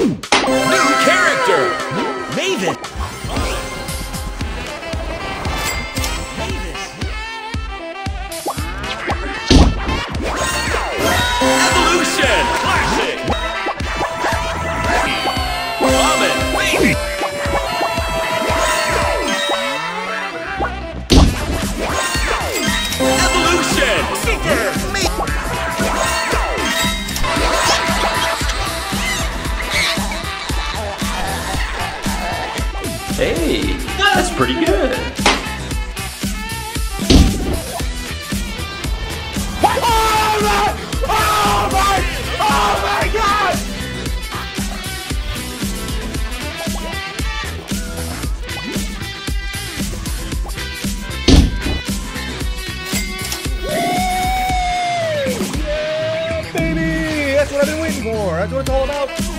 New character! Mavis! Mavis! Evolution! Classic! Love it! Baby! Evolution! Super! Hey, that's pretty good. Oh my God! Yeah, baby, that's what I've been waiting for. That's what it's all about.